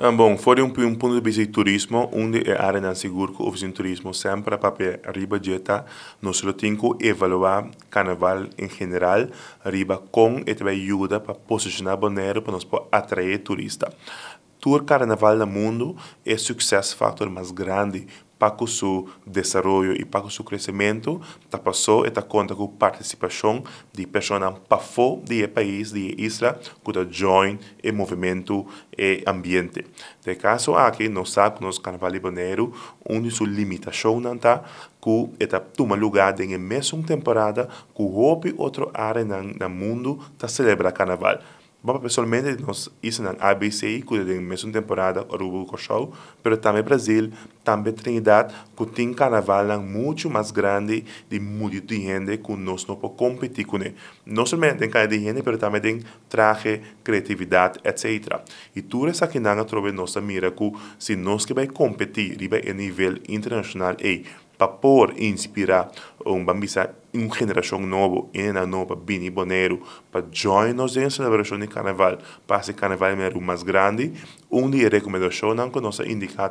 Bom, fora um ponto de vista de turismo, onde a área não segura que oficina de turismo sempre para arriba de está, nós temos que avaliar carnaval em geral, arriba com e também ajuda para posicionar Bonaire para nós atrair turista. Tour carnaval no mundo é o sucesso fator mais grande para o seu desenvolvimento e para o seu crescimento. Está passou e está conta com a participação de pessoas para fora do país, da isla, que está join o movimento e ambiente. De caso aqui, nós sabemos que o carnaval de Bonaire, onde sua limitação não está, que está tomando lugar em mesma temporada que qualquer outra área no mundo está celebrando carnaval. Bom, pessoalmente, nós estamos na ABC, que tem mesma temporada, Rubi Cochou, mas também Brasil, também Trinidad, que tem carnaval muito mais grande de muito de gente que nós não podemos competir com ele. Não somente tem carnaval de gente, mas também tem traje, criatividade, etc. E tudo isso aqui não trouxe nossa mira que se nós que vai competir a nível internacional é para poder inspirar uma geração nova, uma nova bini Bonaire, para join-nos em celebração de carnaval, para esse carnaval mais grande, onde a recomendação que nós indicamos,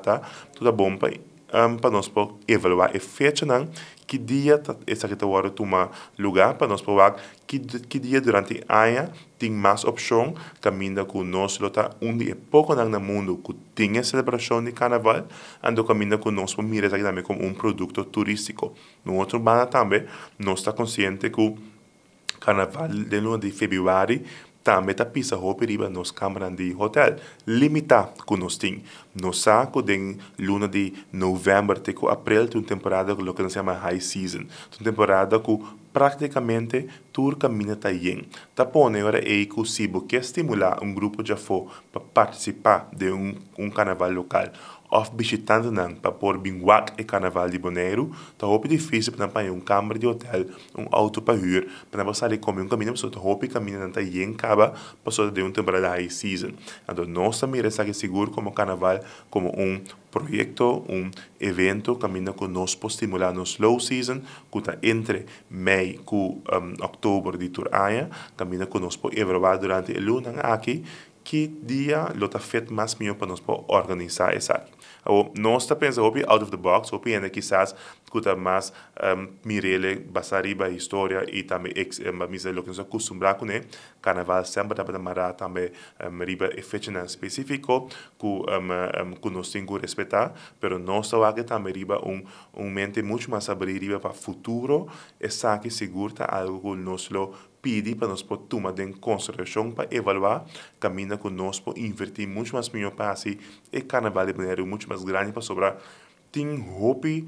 tudo bom para nós avaliar a fecha, que dia essa categoria toma lugar, para nós provar que dia durante o ano tem mais opção, caminhando com nós, onde é pouco no mundo que tem a celebração de carnaval, ando caminhando com nós, mira isso também como um produto turístico. No outro lado também, nós está consciente que o carnaval de luna de fevereiro também está pisa roupa riba nos câmaras de hotel, limitar que nós temos. Nós sabemos que luna de novembro até abril tem uma temporada que nós chamamos high season, uma temporada que praticamente tudo caminha está bem. Está bom, agora é que se você quer estimular um grupo de afo para participar de um carnaval local, ou visitando para pôr binguac e carnaval de Bonaire, está muito difícil para apanhar um câmara de hotel, um auto para ir, para passar e comer um caminho, para a roupa caminha não está bem, acaba passando de uma temporada high season. Então, nós também estamos seguros como carnaval, como um projeto, um evento, caminho que nós podemos estimular no slow season, que está entre maio e outubro de todo ano, caminho que nós podemos evaluar durante o luna aqui, que dia está feito mais melhor para nós organizar isso aqui. Nós estamos pensando out of the box, ainda quizás que está mais mirele, basariba, história e também o que nos acostumamos com ele. Carnaval sempre está para também riba e fecha específico que nós temos que respeitar, mas nós estamos aqui também riba mente muito mais abrida para o futuro, isso aqui seguro está algo que nós pedi para nós poder tomar em consideração para evaluar caminho que nós podemos invertir muito mais melhor para assim e carnaval de maneira muito mais grande para sobrar. Tem hobby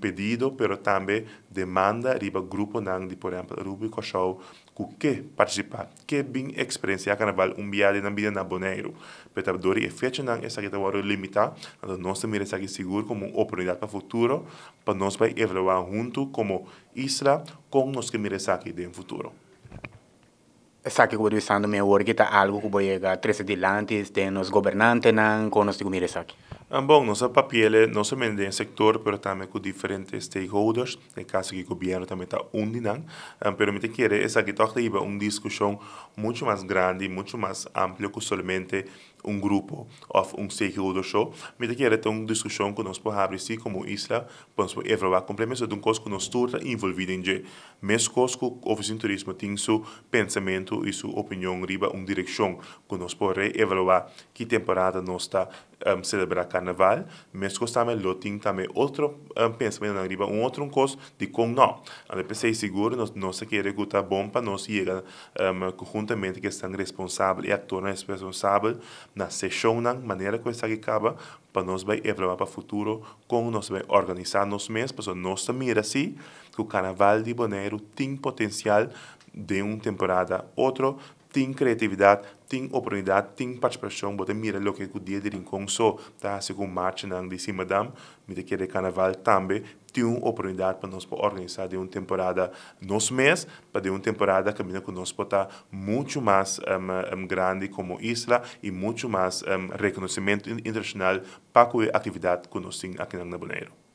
pedido, mas também demanda riba grupo de, por exemplo, Rubi Cochou, que participar, que bem experiência carnaval viagem na vida na Bonaire. Mas agora é fecha essa categoria limitada, então nós também estamos seguros como uma oportunidade para o futuro, para nós vai evoluir junto como isla com nós que miramos aqui no futuro. Sabe que eu estou pensando algo que vai chegar 13 de antes de nos governantes com nós que miramos aqui? Bom, nosso papel não somente no setor, mas também com diferentes stakeholders, no caso que o governo também está unido, mas eu quero essa que toca uma discussão muito mais grande, muito mais ampla que somente um grupo ou um stakeholder show. Eu quero ter uma discussão que nós podemos abrir como isla, podemos evaluar completamente de um coisa que nós estamos envolvidos em. Mesmo coisa que o oficina de turismo tem seu pensamento e sua opinião, riba uma direção que nós podemos evaluar que temporada nós está celebrando carnaval, mas também tem outro pensamento na riba, outro coisa de como não. A DPC seguro, nós queremos que está bom para nós chegar conjuntamente que estão responsáveis e atores responsáveis na sessão, na maneira que isso aqui acaba, para nós vai evoluir para o futuro, como nós vai organizar nos mesmos, para nós também assim, que o carnaval de Bonaire tem potencial de uma temporada a outra, tem criatividade, tem oportunidade, tem participação, você mira o que o dia de rincão só está a seguir marcha de cima da dama, mas que o carnaval também tem uma oportunidade para nós organizar de uma temporada nos meses, para de uma temporada que nós podemos estar muito mais grande como isla e muito mais reconhecimento internacional para a atividade que nós temos aqui na Bonaire.